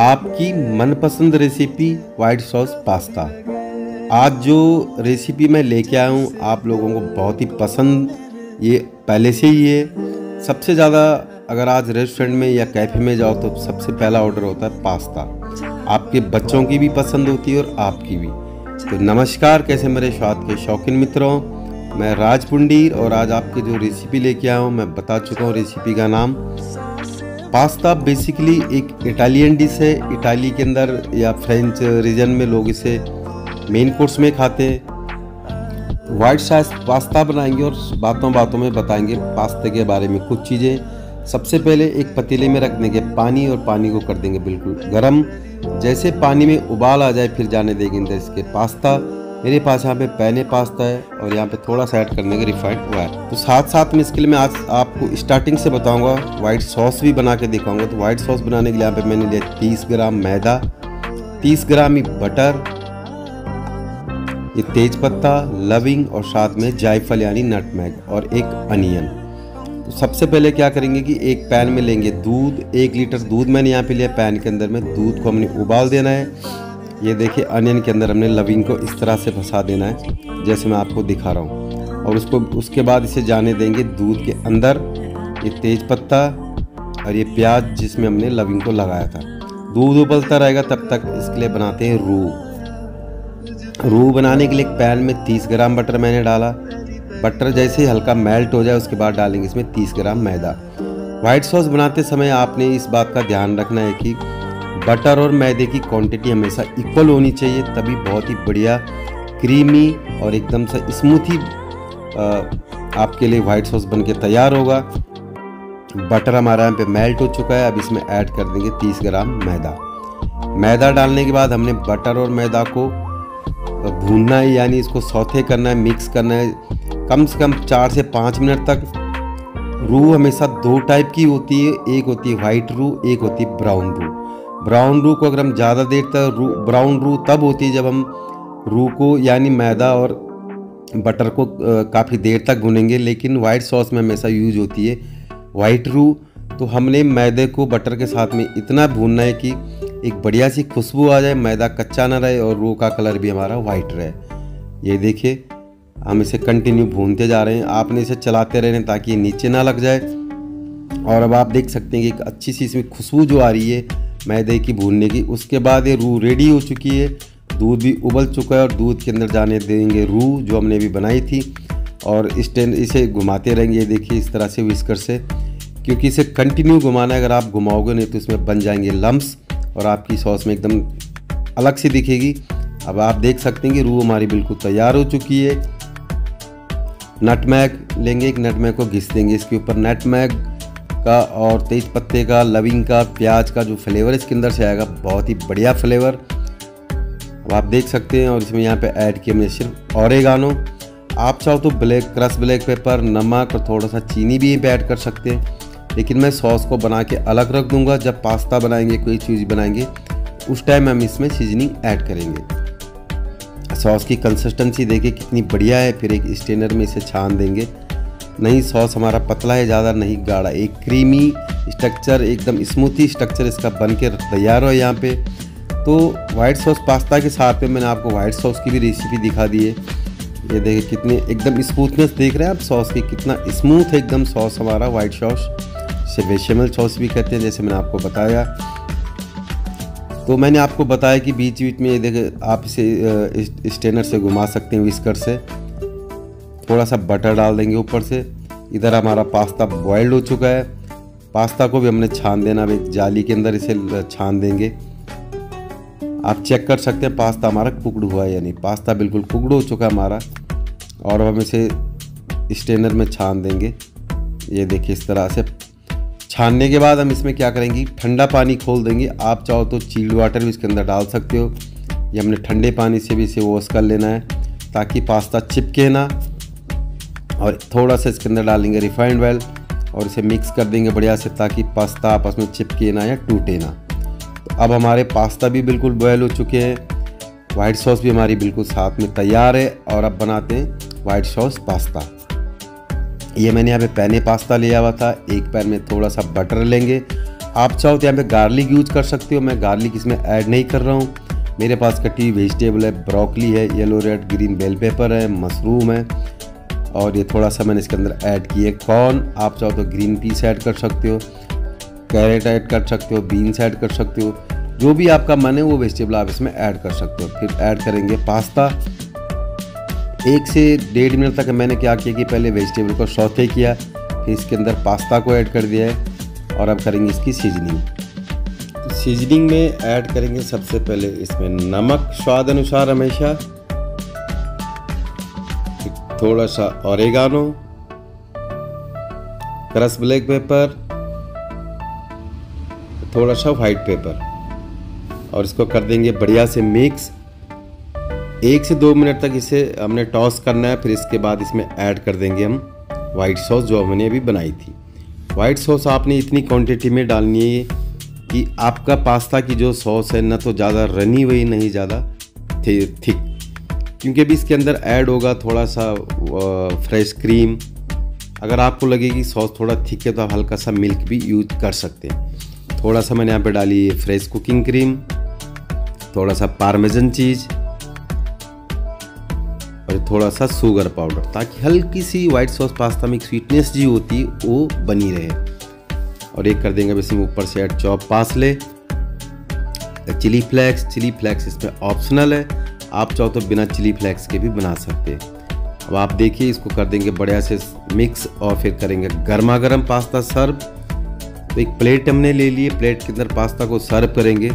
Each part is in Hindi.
आपकी मनपसंद रेसिपी वाइट सॉस पास्ता। आज जो रेसिपी मैं लेके आया हूँ आप लोगों को बहुत ही पसंद ये पहले से ही है। सबसे ज़्यादा अगर आज रेस्टोरेंट में या कैफ़े में जाओ तो सबसे पहला ऑर्डर होता है पास्ता। आपके बच्चों की भी पसंद होती है और आपकी भी। तो नमस्कार, कैसे मेरे स्वाद के शौकीन मित्रों, मैं राज पुंडीर और आज आपके जो रेसिपी लेके आया हूँ, मैं बता चुका हूँ रेसिपी का नाम। पास्ता बेसिकली एक इटालियन डिश है। इटाली के अंदर या फ्रेंच रीजन में लोग इसे मेन कोर्स में खाते हैं। वाइट सॉस पास्ता बनाएंगे और बातों बातों में बताएंगे पास्ते के बारे में कुछ चीज़ें। सबसे पहले एक पतीले में रख देंगे पानी और पानी को कर देंगे बिल्कुल गर्म। जैसे पानी में उबाल आ जाए फिर जाने देंगे अंदर इसके पास्ता। मेरे पास यहाँ पे पैने पास्ता है और यहाँ पे थोड़ा सा ऐड करने के रिफाइंड ऑयल। तो साथ साथ में इसके लिए मैं आज आपको स्टार्टिंग से बताऊँगा, वाइट सॉस भी बना के दिखाऊँगा। तो वाइट सॉस बनाने के लिए यहाँ पे मैंने लिया 30 ग्राम मैदा, 30 ग्राम ही बटर, ये तेज पत्ता, लविंग और साथ में जायफल यानी नटमैग और एक अनियन। तो सबसे पहले क्या करेंगे कि एक पैन में लेंगे दूध। 1 लीटर दूध मैंने यहाँ पे लिया। पैन के अंदर में दूध को हमने उबाल देना है। ये देखिए अनियन के अंदर हमने लविंग को इस तरह से फंसा देना है जैसे मैं आपको दिखा रहा हूँ। और उसको उसके बाद इसे जाने देंगे दूध के अंदर। ये तेज पत्ता और ये प्याज जिसमें हमने लविंग को लगाया था। दूध उबलता रहेगा तब तक इसके लिए बनाते हैं रूह बनाने के लिए एक पैन में 30 ग्राम बटर मैंने डाला। बटर जैसे ही हल्का मेल्ट हो जाए उसके बाद डालेंगे इसमें 30 ग्राम मैदा। वाइट सॉस बनाते समय आपने इस बात का ध्यान रखना है कि बटर और मैदे की क्वांटिटी हमेशा इक्वल होनी चाहिए, तभी बहुत ही बढ़िया क्रीमी और एकदम से स्मूथ ही आपके लिए वाइट सॉस बनके तैयार होगा। बटर हमारा यहाँ पे मेल्ट हो चुका है। अब इसमें ऐड कर देंगे 30 ग्राम मैदा। मैदा डालने के बाद हमने बटर और मैदा को भूनना है, यानी इसको सौते करना है, मिक्स करना है कम से कम 4 से 5 मिनट तक। रूह हमेशा 2 टाइप की होती है, एक होती है वाइट रूह, एक होती है ब्राउन रूह। ब्राउन रूह को अगर हम ज़्यादा देर तक ब्राउन रूह तब होती है जब हम रूह को यानी मैदा और बटर को काफ़ी देर तक भुनेंगे, लेकिन वाइट सॉस में हमेशा यूज होती है वाइट रूह। तो हमने मैदे को बटर के साथ में इतना भूनना है कि एक बढ़िया सी खुशबू आ जाए, मैदा कच्चा ना रहे और रूह का कलर भी हमारा वाइट रहे। ये देखिए हम इसे कंटिन्यू भूनते जा रहे हैं। आपने इसे चलाते रहना ताकि ये नीचे ना लग जाए। और अब आप देख सकते हैं कि एक अच्छी सी इसमें खुशबू जो आ रही है मैदे की भूनने की। उसके बाद ये रूह रेडी हो चुकी है। दूध भी उबल चुका है और दूध के अंदर जाने देंगे रूह जो हमने भी बनाई थी। और स्टैंड इसे घुमाते रहेंगे, ये देखिए इस तरह से व्हिस्कर से, क्योंकि इसे कंटिन्यू घुमाना है। अगर आप घुमाओगे नहीं तो इसमें बन जाएंगे लम्ब्स और आपकी सॉस में एकदम अलग सी दिखेगी। अब आप देख सकते हैं कि रूह हमारी बिल्कुल तैयार हो चुकी है। नटमैग लेंगे, एक नटमैग को घिस देंगे इसके ऊपर। नटमैग का और तेज पत्ते का, लविंग का, प्याज का जो फ्लेवर इसके अंदर से आएगा बहुत ही बढ़िया फ्लेवर। अब आप देख सकते हैं। और इसमें यहाँ पे ऐड किया हमने सिर्फ ऑरेगानो। आप चाहो तो ब्लैक क्रश ब्लैक पेपर, नमक और थोड़ा सा चीनी भी ऐड कर सकते हैं, लेकिन मैं सॉस को बना के अलग रख दूँगा। जब पास्ता बनाएंगे, कोई चीज़ बनाएंगे, उस टाइम हम इसमें सीजनिंग ऐड करेंगे। सॉस की कंसिस्टेंसी देखिए कितनी बढ़िया है। फिर एक स्ट्रेनर में इसे छान देंगे। नहीं, सॉस हमारा पतला है, ज़्यादा नहीं गाढ़ा। एक क्रीमी स्ट्रक्चर, एकदम स्मूथी स्ट्रक्चर इसका बन के तैयार हो यहाँ पे। तो वाइट सॉस पास्ता के साथ में मैंने आपको वाइट सॉस की भी रेसिपी दिखा दी है। ये देखिए कितने एकदम स्मूथनेस देख रहे हैं आप सॉस की, कितना स्मूथ है एकदम सॉस हमारा। वाइट सॉस से बेशेमल सॉस भी कहते हैं, जैसे मैंने आपको बताया। तो मैंने आपको बताया कि बीच बीच में ये देखे आप इसे स्ट्रेनर से घुमा सकते हैं, व्हिस्कर से। थोड़ा सा बटर डाल देंगे ऊपर से। इधर हमारा पास्ता बॉइल्ड हो चुका है। पास्ता को भी हमने छान देना, एक जाली के अंदर इसे छान देंगे। आप चेक कर सकते हैं पास्ता हमारा कुकड हुआ है या नहीं। पास्ता बिल्कुल कुकड हो चुका है हमारा। और हम इसे स्ट्रेनर में छान देंगे। ये देखिए इस तरह से छानने के बाद हम इसमें क्या करेंगे, ठंडा पानी खोल देंगे। आप चाहो तो चिल्ड वाटर भी इसके अंदर डाल सकते हो। ये हमने ठंडे पानी से भी इसे वॉश कर लेना है ताकि पास्ता चिपके ना। और थोड़ा सा इसके अंदर डालेंगे रिफाइंड ऑयल और इसे मिक्स कर देंगे बढ़िया से ताकि पास्ता आपस में चिपके ना या टूटे ना। तो अब हमारे पास्ता भी बिल्कुल बॉयल हो चुके हैं। वाइट सॉस भी हमारी बिल्कुल साथ में तैयार है। और अब बनाते हैं वाइट सॉस पास्ता। ये मैंने यहाँ पे पैने पास्ता लिया हुआ था। एक पैन में थोड़ा सा बटर लेंगे आप चाहो तो यहाँ पे गार्लिक यूज़ कर सकते हो, मैं गार्लिक इसमें ऐड नहीं कर रहा हूँ। मेरे पास कटी वेजिटेबल है, ब्रोकली है, yellow red green bell pepper है, मशरूम है और ये थोड़ा सा मैंने इसके अंदर ऐड किया है कॉर्न। आप चाहो तो ग्रीन पीस ऐड कर सकते हो, कैरेट ऐड कर सकते हो, बीन्स ऐड कर सकते हो, जो भी आपका मन है वो वेजिटेबल आप इसमें ऐड कर सकते हो। फिर ऐड करेंगे पास्ता। 1 से 1.5 मिनट तक मैंने क्या किया कि पहले वेजिटेबल को सौते किया, फिर इसके अंदर पास्ता को ऐड कर दिया है और अब करेंगे इसकी सीजनिंग। सीजनिंग में ऐड करेंगे सबसे पहले इसमें नमक स्वाद अनुसार हमेशा, थोड़ा सा ओरेगानो, क्रश ब्लैक पेपर, थोड़ा सा वाइट पेपर और इसको कर देंगे बढ़िया से मिक्स। 1 से 2 मिनट तक इसे हमने टॉस करना है। फिर इसके बाद इसमें ऐड कर देंगे हम वाइट सॉस जो हमने अभी बनाई थी। वाइट सॉस आपने इतनी क्वांटिटी में डालनी है कि आपका पास्ता की जो सॉस है ना तो ज़्यादा रनी हुई नहीं ज़्यादा थिक, क्योंकि अभी इसके अंदर ऐड होगा थोड़ा सा फ्रेश क्रीम। अगर आपको लगे कि सॉस थोड़ा थिक है तो आप हल्का सा मिल्क भी यूज कर सकते हैं। थोड़ा सा मैंने यहाँ पर डाली है फ्रेश कुकिंग क्रीम, थोड़ा सा पार्मेजन चीज़ और थोड़ा सा शुगर पाउडर, ताकि हल्की सी वाइट सॉस पास्ता में स्वीटनेस जी होती वो बनी रहे। और एक कर देंगे इसमें ऊपर से add chop parsley, chilli flakes. Chilli flakes इसमें ऑप्शनल है, आप चाहो तो बिना चिली फ्लेक्स के भी बना सकते हैं। अब आप देखिए इसको कर देंगे बढ़िया से मिक्स और फिर करेंगे गर्मा गर्म पास्ता सर्व। तो एक प्लेट हमने ले ली है, प्लेट के अंदर पास्ता को सर्व करेंगे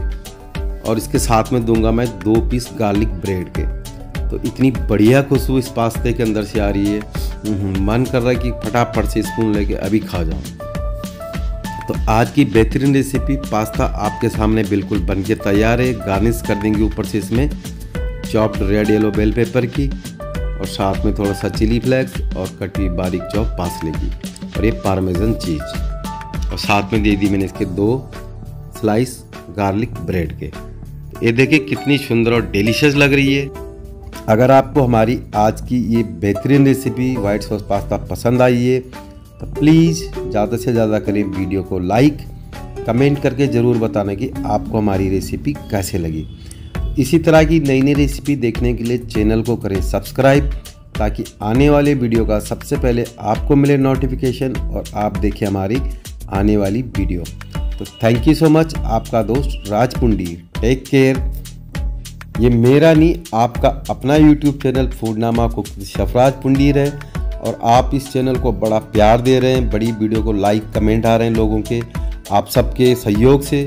और इसके साथ में दूंगा मैं 2 पीस गार्लिक ब्रेड के। तो इतनी बढ़िया खुशबू इस पास्ते के अंदर से आ रही है, मन कर रहा है कि फटाफट से स्पून लेके अभी खा जाऊं। तो आज की बेहतरीन रेसिपी पास्ता आपके सामने बिल्कुल बन के तैयार है। गार्निश कर देंगे ऊपर से इसमें chopped red yellow bell pepper की और साथ में थोड़ा सा चिली फ्लेक्स और कटी बारीक चॉप पासले की और ये पार्मेसन चीज़। और साथ में दे दी मैंने इसके 2 स्लाइस गार्लिक ब्रेड के। ये देखिए कितनी सुंदर और डिलीशियस लग रही है। अगर आपको हमारी आज की ये बेहतरीन रेसिपी वाइट सॉस पास्ता पसंद आई है तो प्लीज़ ज़्यादा से ज़्यादा करें वीडियो को लाइक, कमेंट करके ज़रूर बताना कि आपको हमारी रेसिपी कैसे लगी। इसी तरह की नई नई रेसिपी देखने के लिए चैनल को करें सब्सक्राइब, ताकि आने वाले वीडियो का सबसे पहले आपको मिले नोटिफिकेशन और आप देखें हमारी आने वाली वीडियो। तो थैंक यू सो मच। आपका दोस्त राज पुंडीर। Take care. ये मेरा नहीं आपका अपना YouTube channel Foodnama cook सफराज Pundir है और आप इस चैनल को बड़ा प्यार दे रहे हैं, बड़ी वीडियो को लाइक कमेंट आ रहे हैं लोगों के, आप सबके सहयोग से।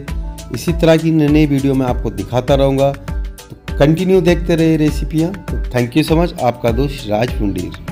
इसी तरह की नई नई वीडियो मैं आपको दिखाता रहूँगा, तो कंटिन्यू देखते रहे रेसिपियाँ। तो थैंक यू सो मच। आपका दोस्त राज पुंडीर।